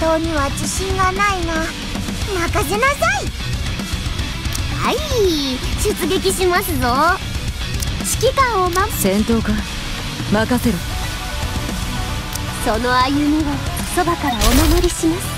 当には自信がないな。任せなさい。はい、出撃しますぞ。指揮官を守る戦闘か、任せろ。その歩みをそばからお守りします。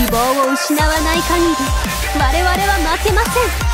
希望を失わない限り我々は負けません。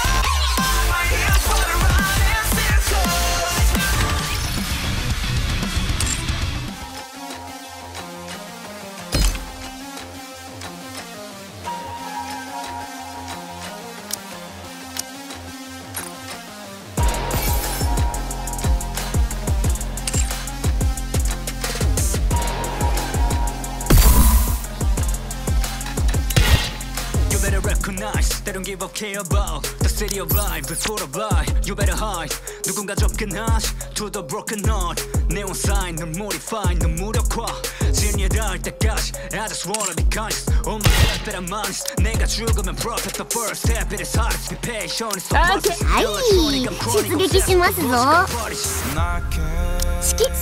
They don't give a care about the city of life before the blight. You better hide. 누군가 접근하시 to the broken heart. Neon sign, 널 modify, 널 무력화. 진리할 때까지 I just wanna be conscious. On my step that I'm honest. 내가 죽으면 profit. The first step it is hard to be patient. It's the process. 아이, 출격시키시마스도.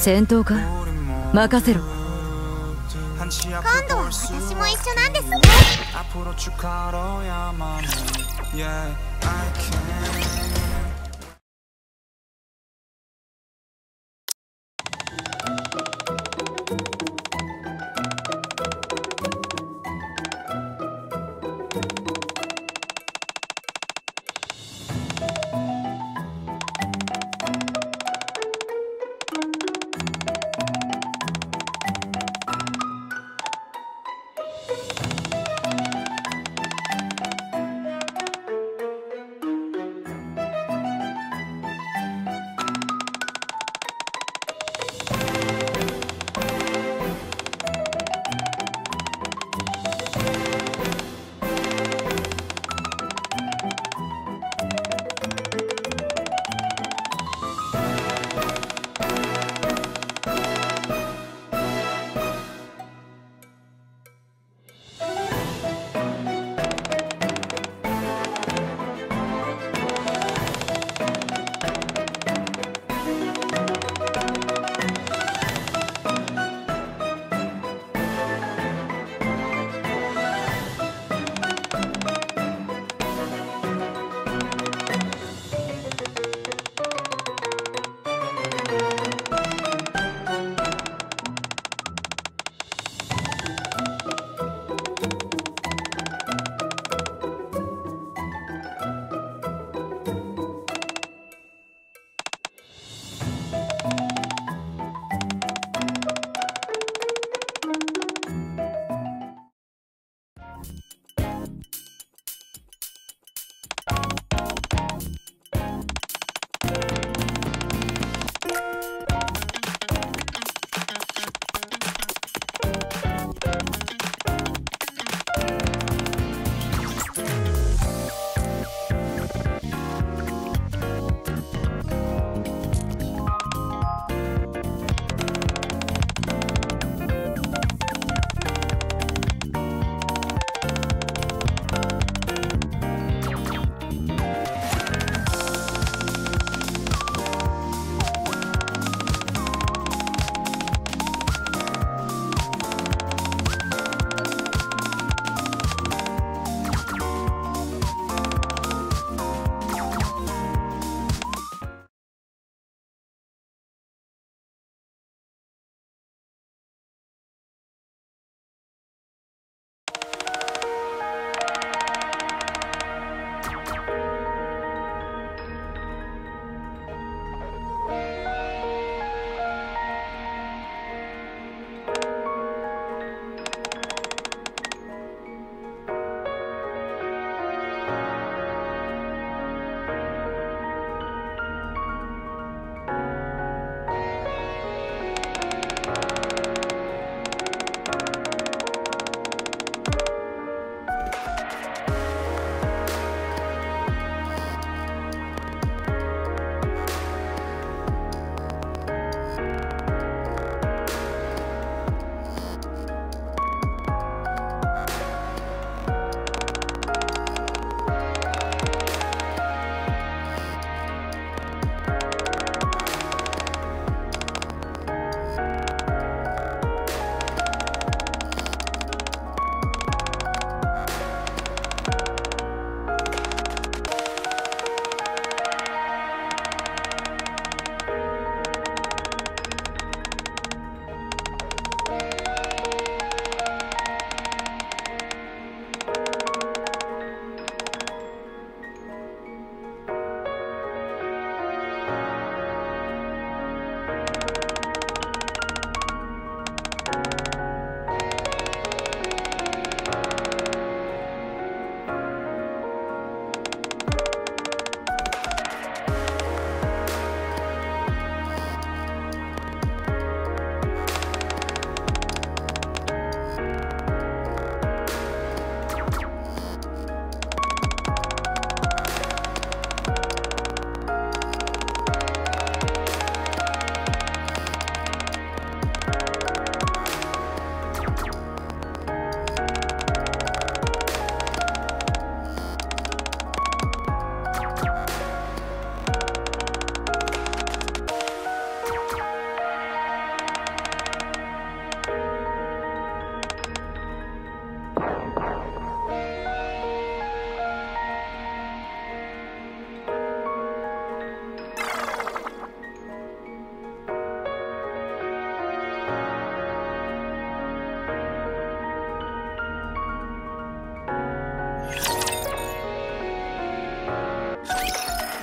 전투가 맡겨세요. 今度は私も一緒なんですね。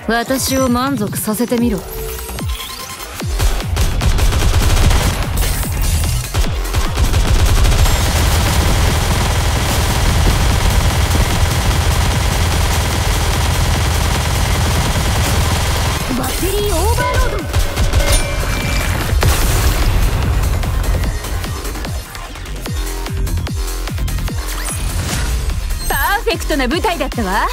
私を満足させてみろ。バッテリーオーバーロード。パーフェクトな舞台だったわ。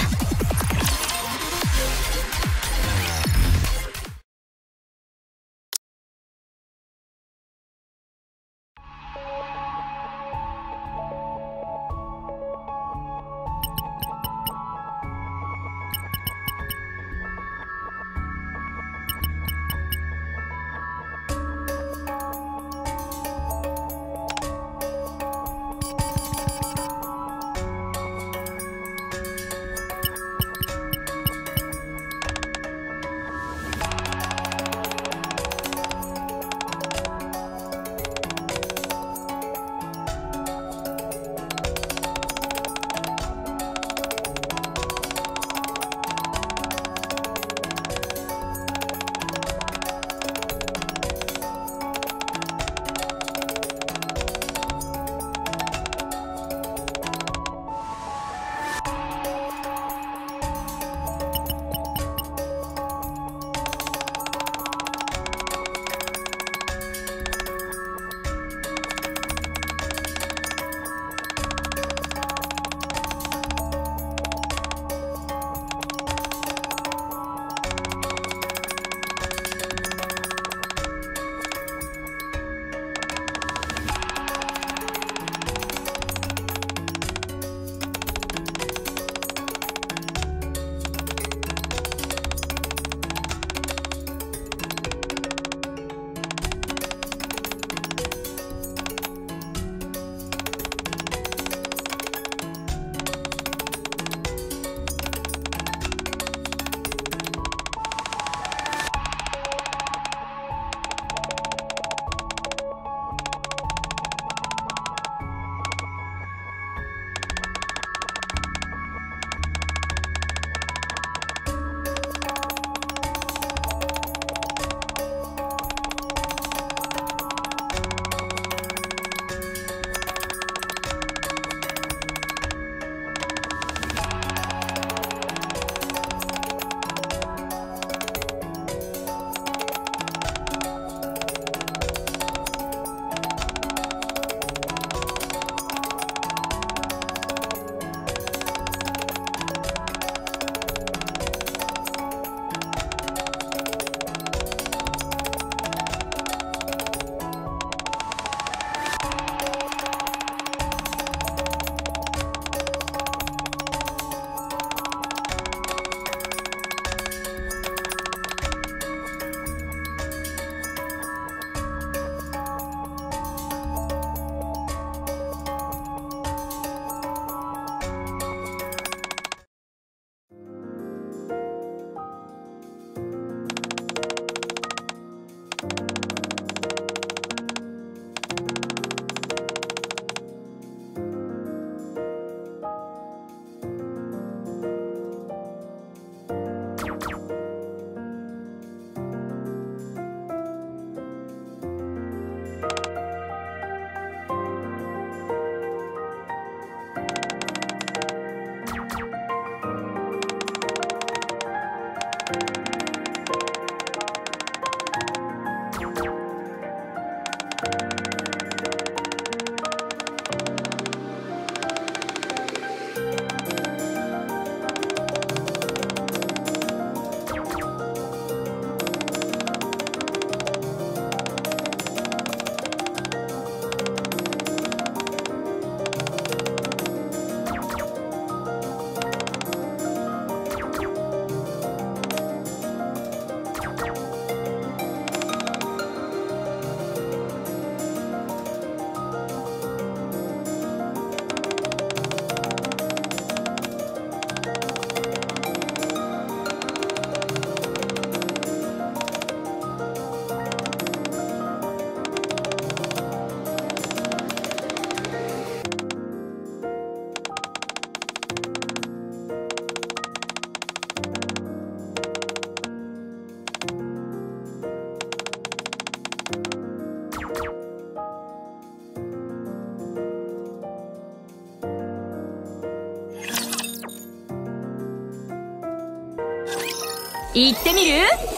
行ってみる？あれ、倒れ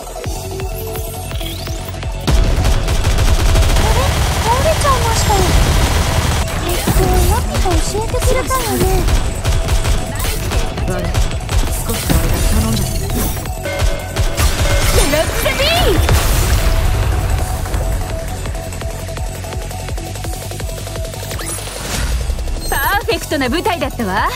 ちゃいましたよ。ヤピが教えてくれたよね。少しの間頼んじゃった。デラックス B！パーフェクトな舞台だったわ。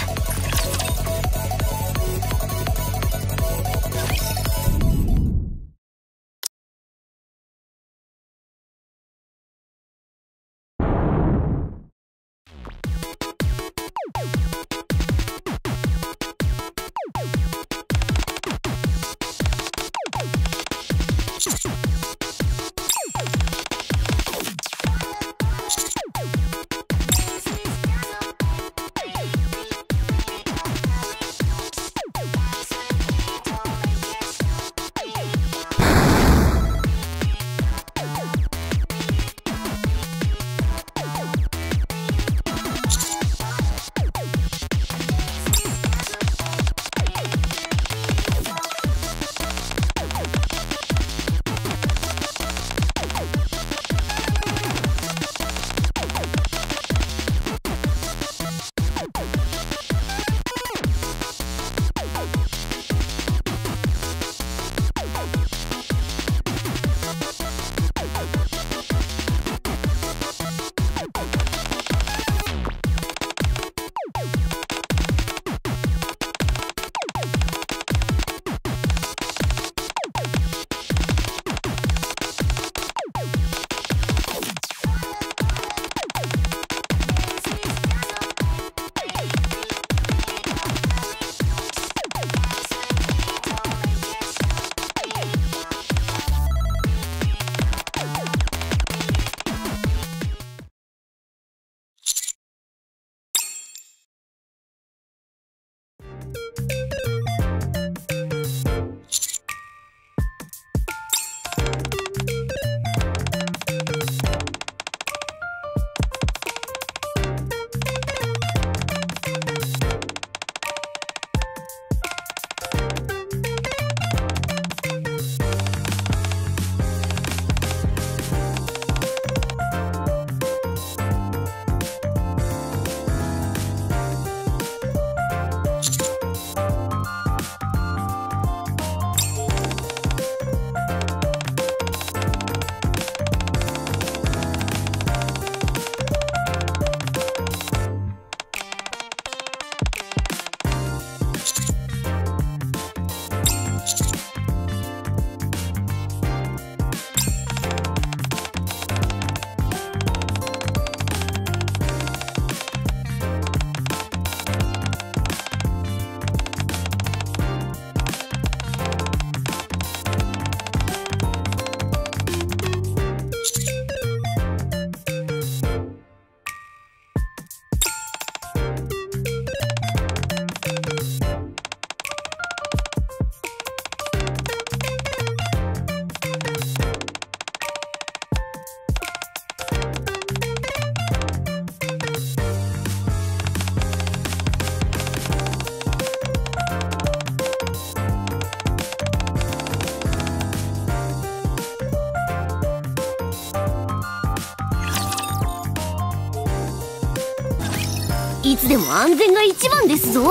いつでも安全が一番ですぞ。ラ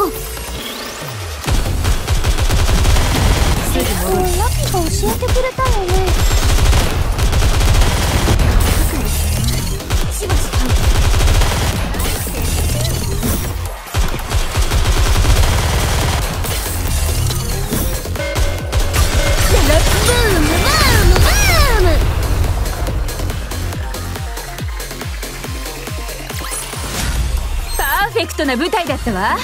ピが教えてくれたよね。しばしば。ラップブーム。パーフェクトな舞台だったわ。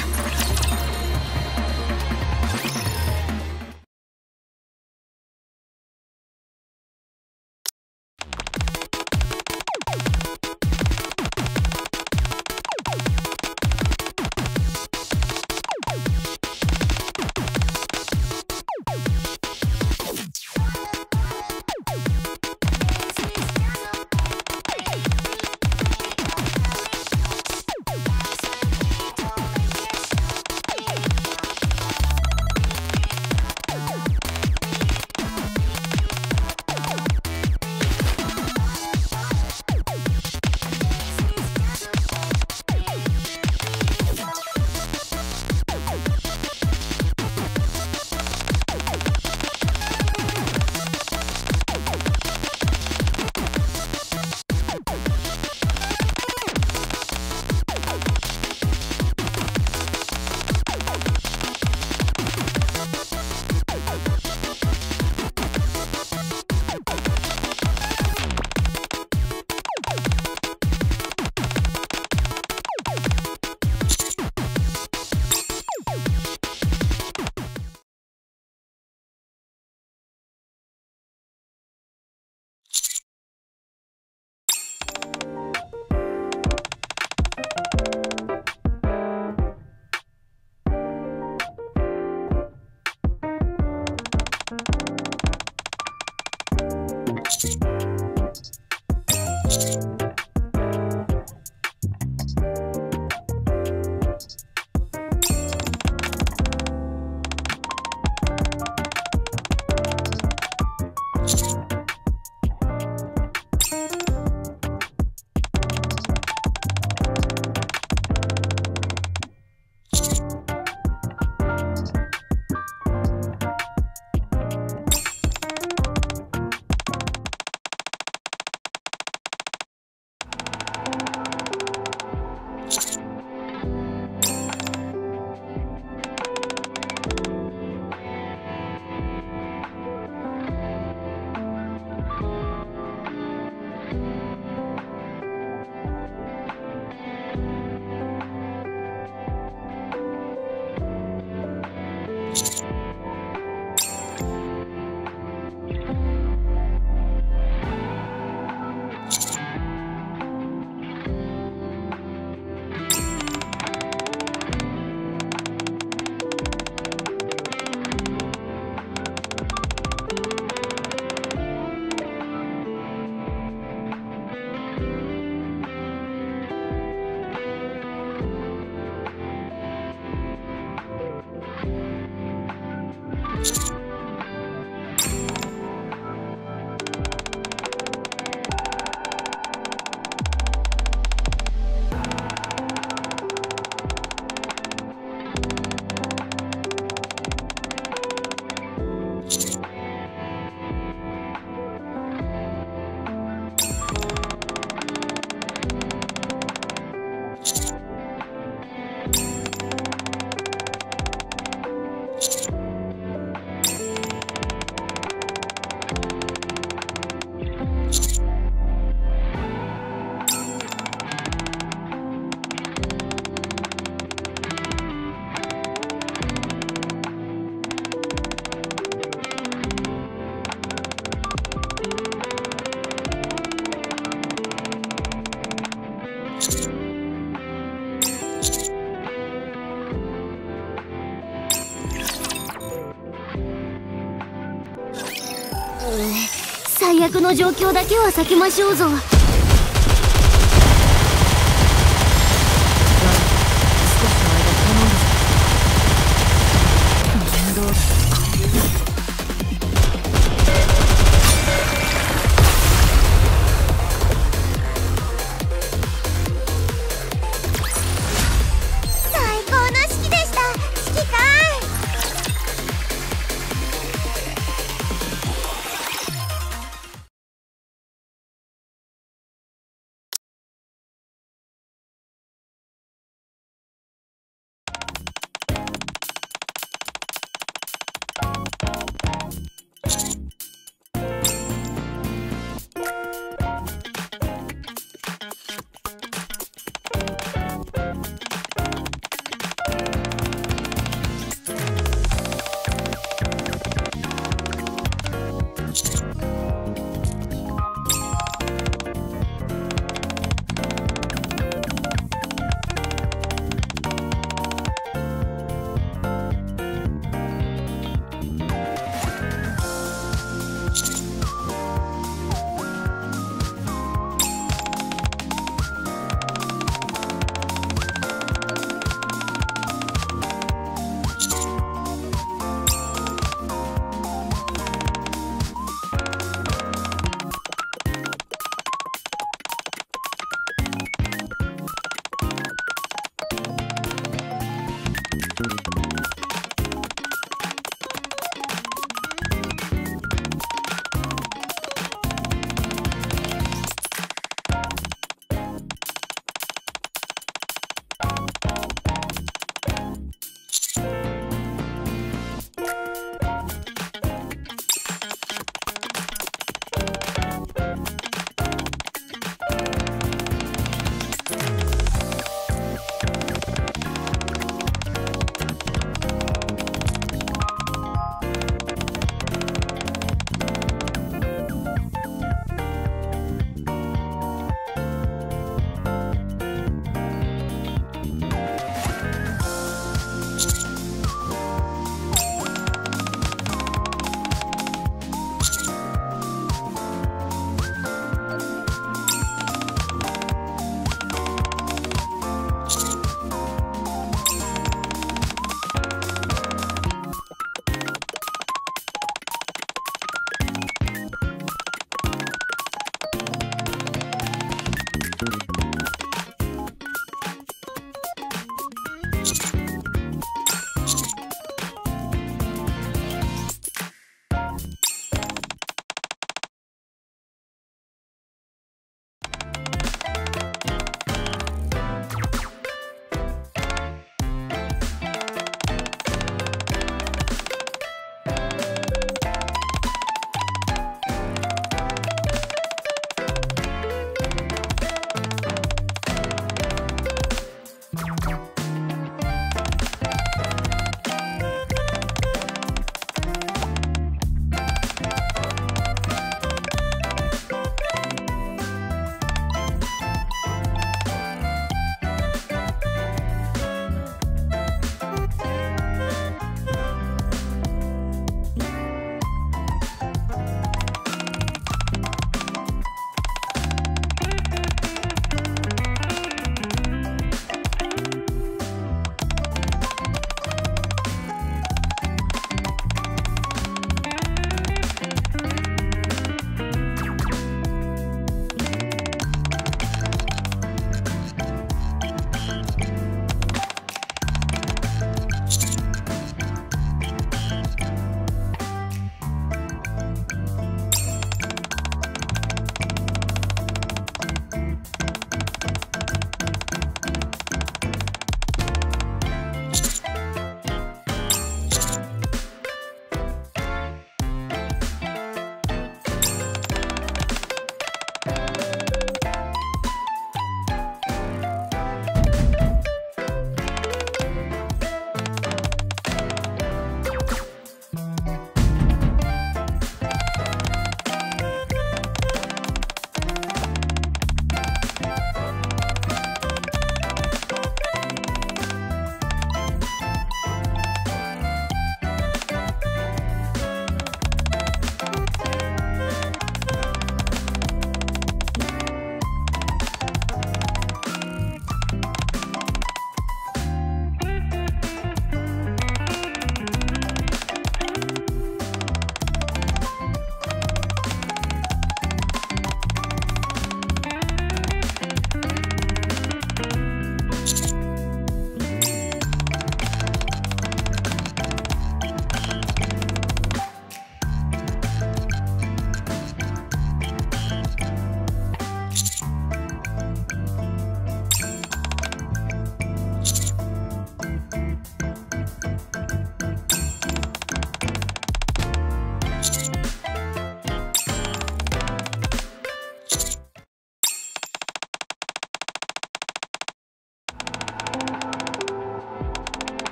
最悪の状況だけは避けましょうぞ。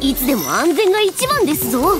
いつでも安全が一番ですぞ。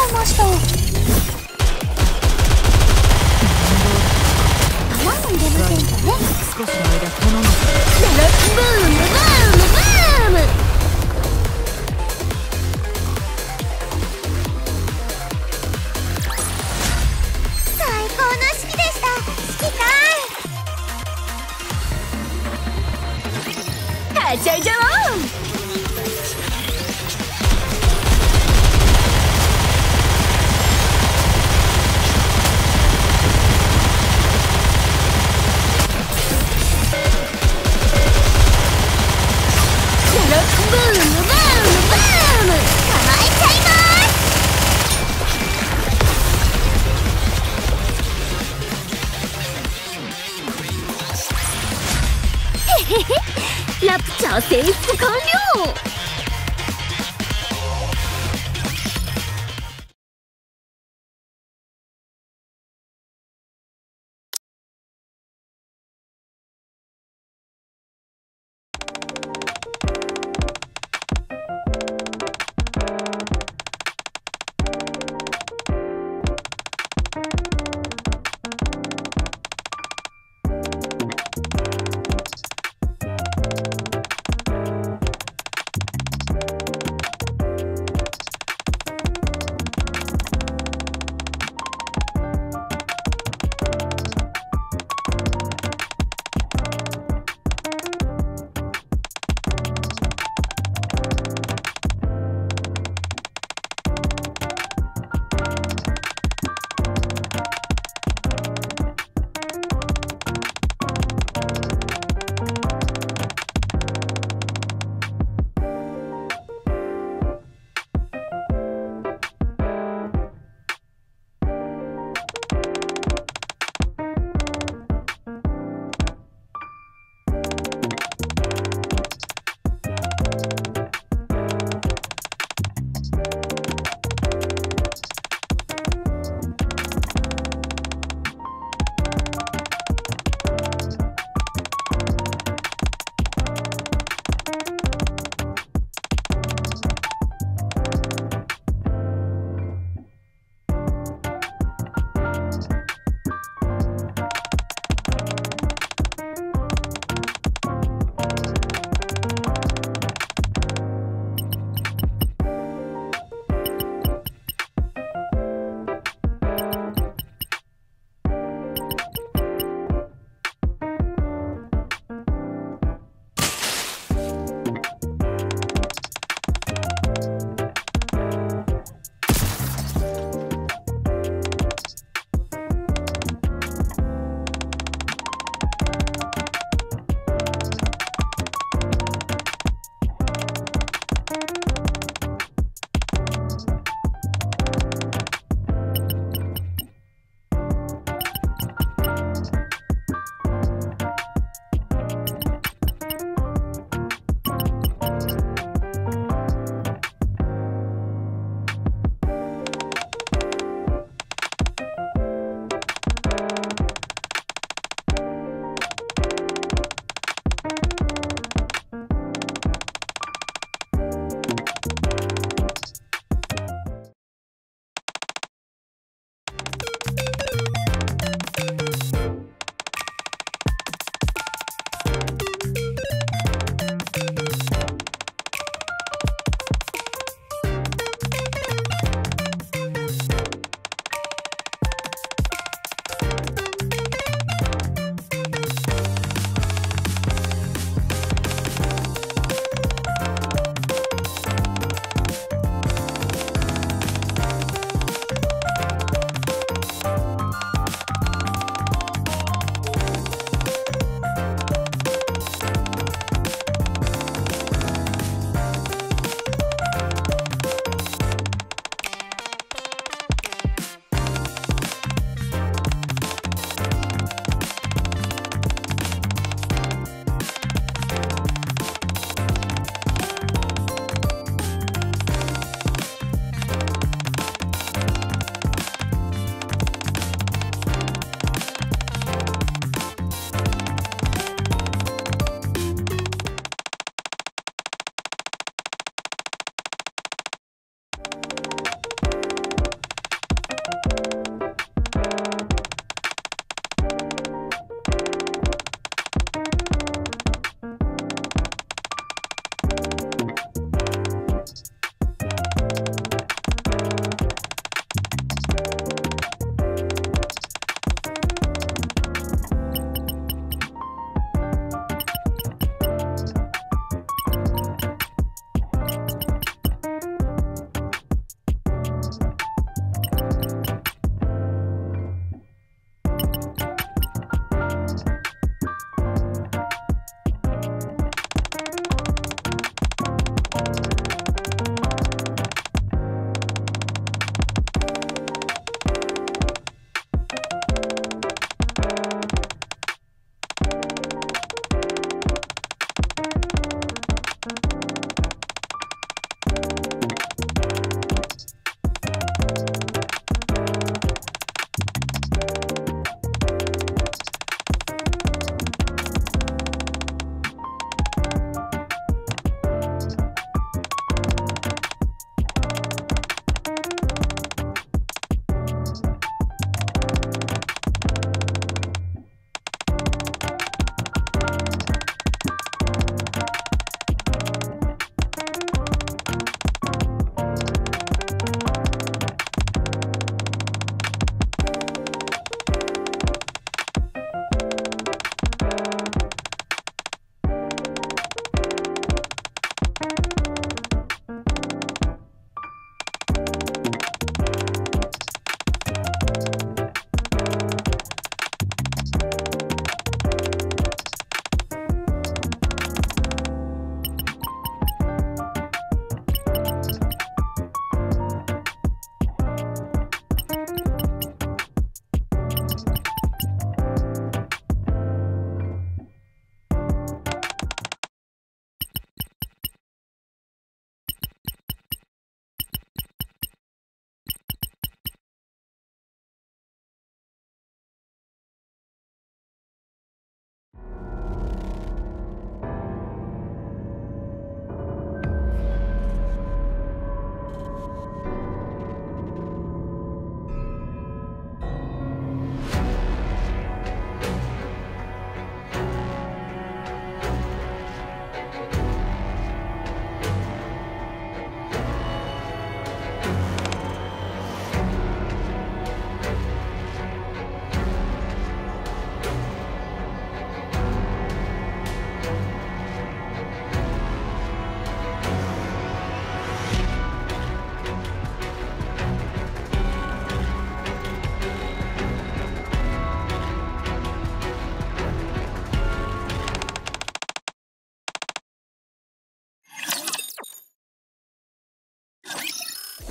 さいました。穴も入れませんかね。少しの間このブームブームブーム。はしゃいじゃおう。ブームブームブーム構えちゃいます。へへへ。ラプチャー選出完了。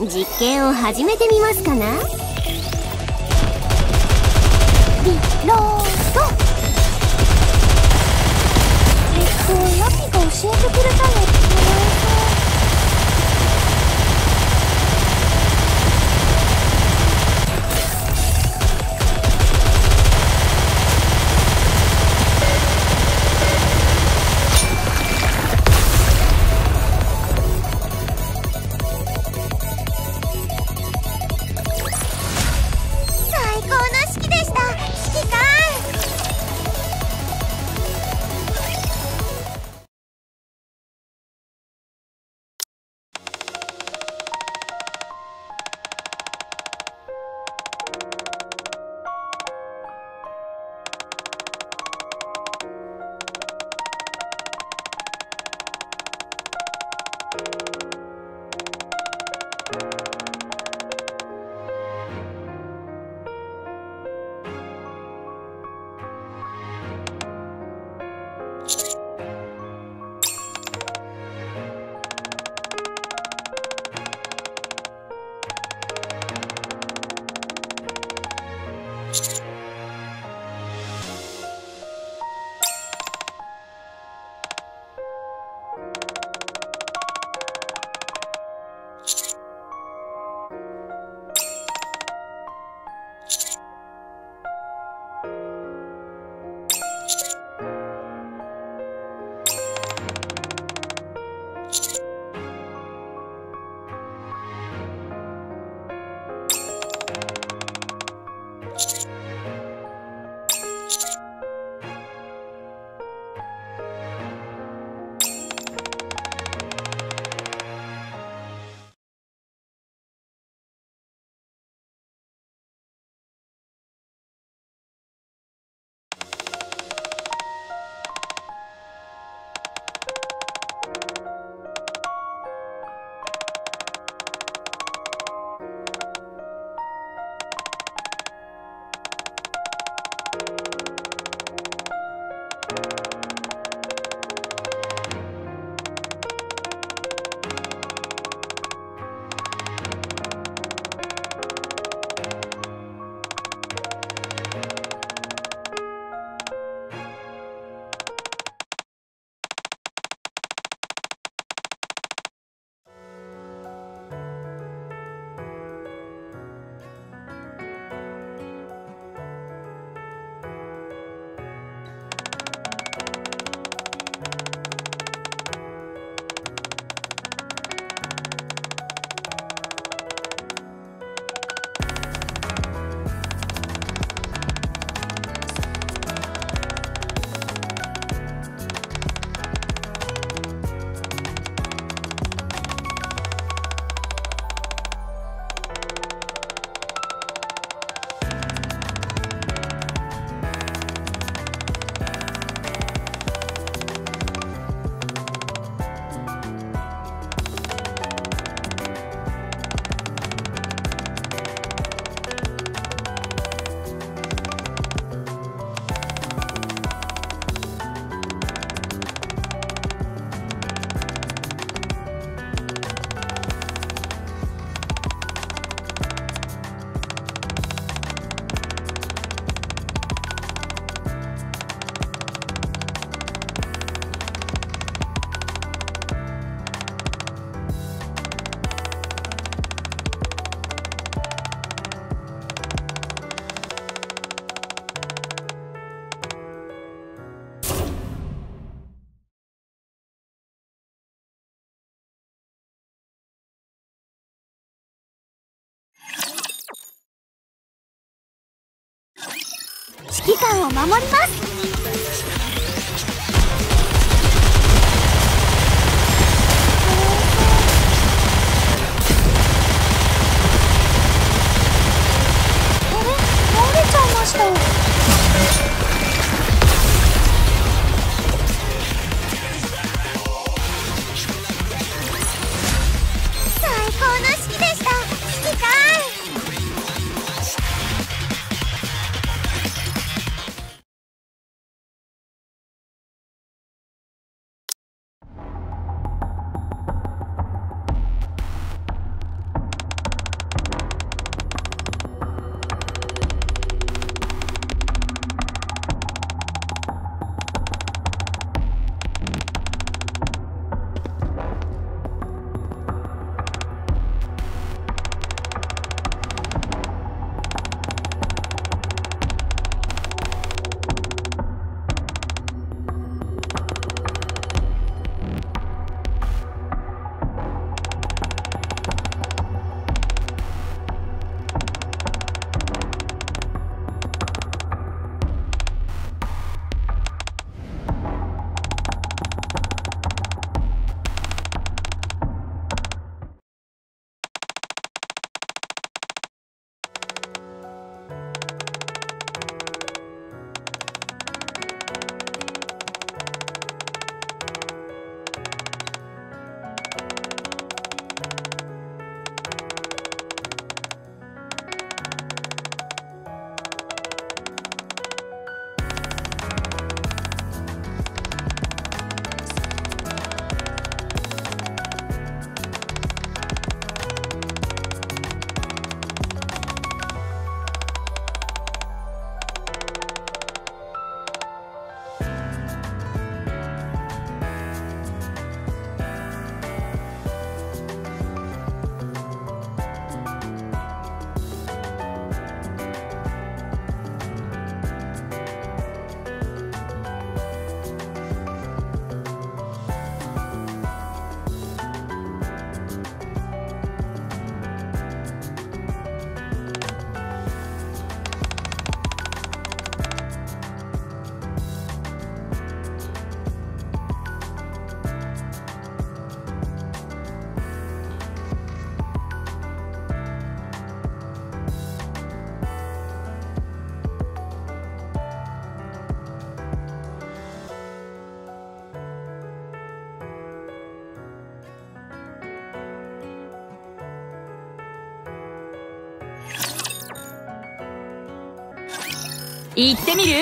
実験を始めてみますかな。リロード。ヤピが教えてくれたのって指揮官を守ります。あれ、倒れちゃいました。行ってみる？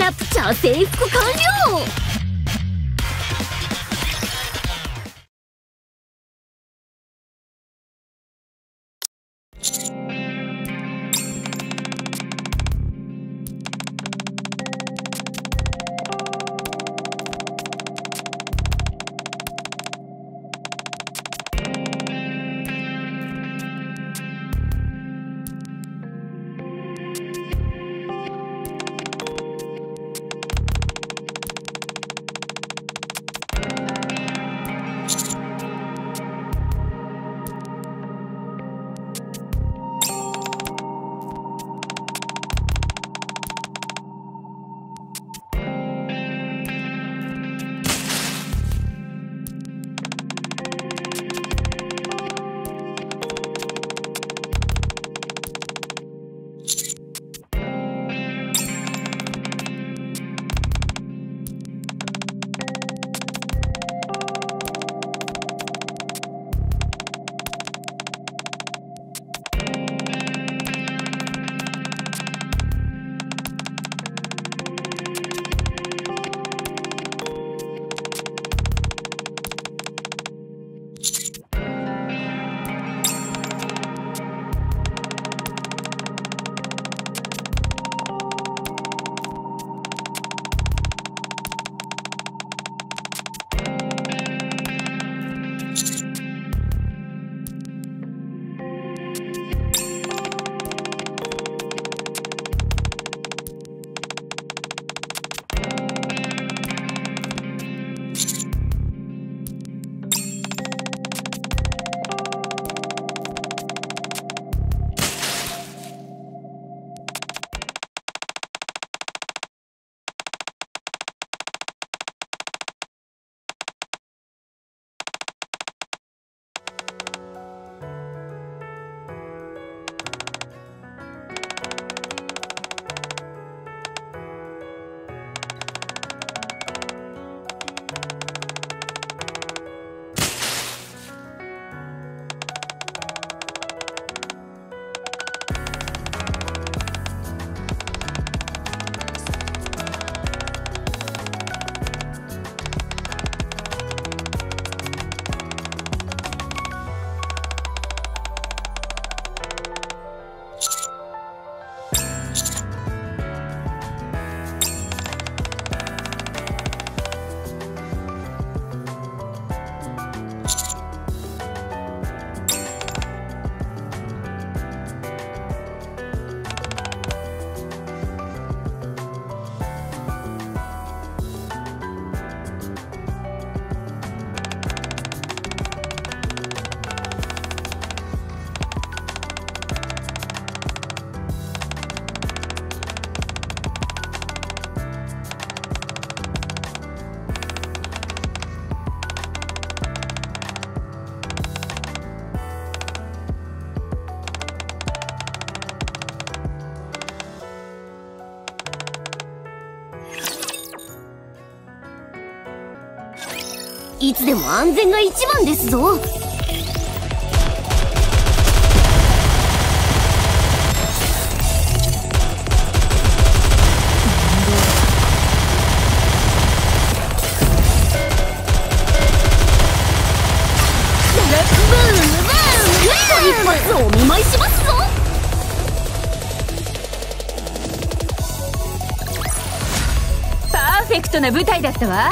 ラプチャー征服完了！いつでも安全が一番ですぞ。一発をお見舞いしますぞ。パーフェクトな舞台だったわ。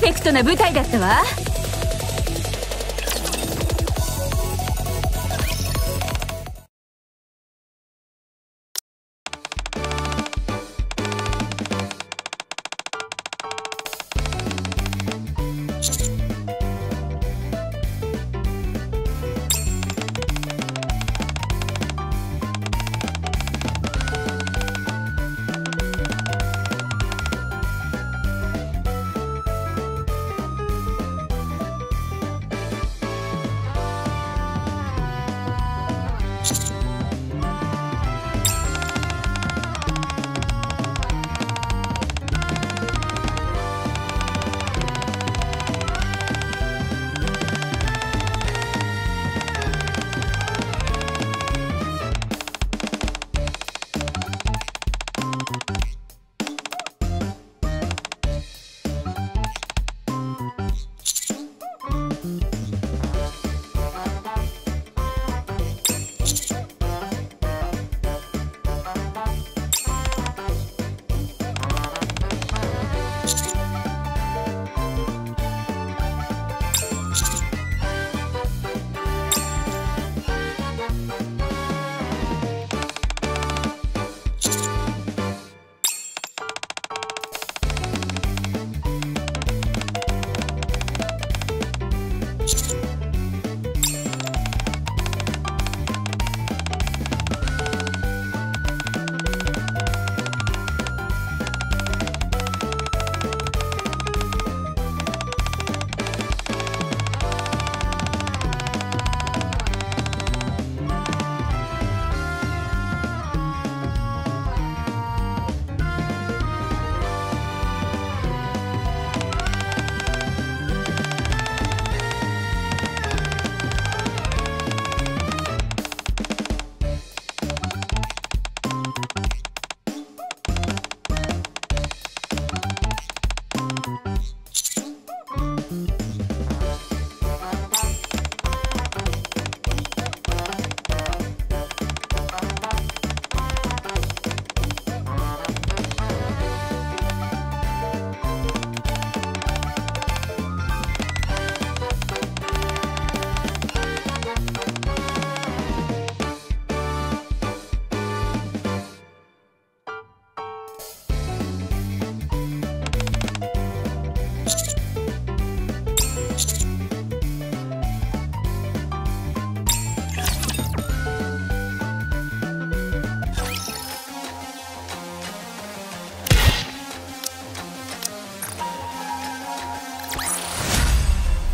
フェクトな舞台だったわ。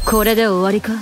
これで終わりか？